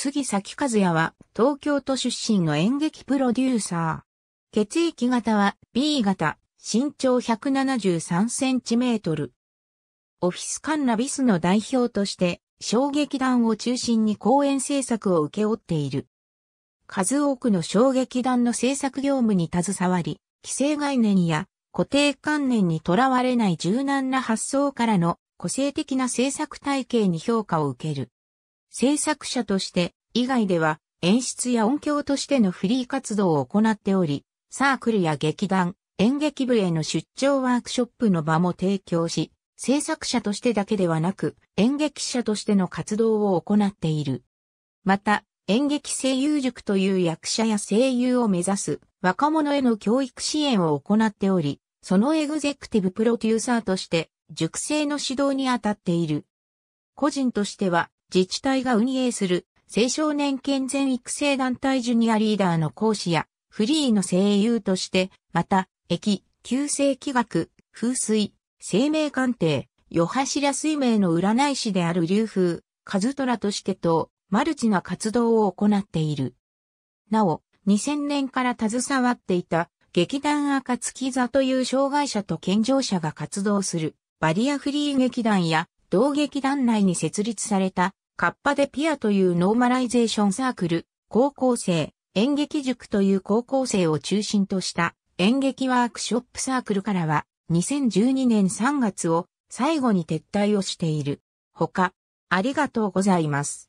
杉咲和也は東京都出身の演劇プロデューサー。血液型は B 型、身長173センチメートル。オフィスカンナビスの代表として小劇団を中心に公演制作を請け負っている。数多くの小劇団の制作業務に携わり、既成概念や固定観念にとらわれない柔軟な発想からの個性的な制作体系に評価を受ける。制作者として以外では演出や音響としてのフリー活動を行っており、サークルや劇団、演劇部への出張ワークショップの場も提供し、制作者としてだけではなく演劇者としての活動を行っている。また、演劇声優塾という役者や声優を目指す若者への教育支援を行っており、そのエグゼクティブプロデューサーとして塾生の指導にあたっている。個人としては自治体が運営する青少年健全育成団体ジュニアリーダーの講師やフリーの声優として、また、疫、急性気学、風水、生命鑑定、夜柱水明の占い師である龍風、一虎としてと、マルチな活動を行っている。なお、2000年から携わっていた劇団暁座という障害者と健常者が活動するバリアフリー劇団や同劇団内に設立されたカッパでピアというノーマライゼーションサークル、高校生、演劇塾という高校生を中心とした演劇ワークショップサークルからは2012年3月を最後に撤退をしている。他、ありがとうございます。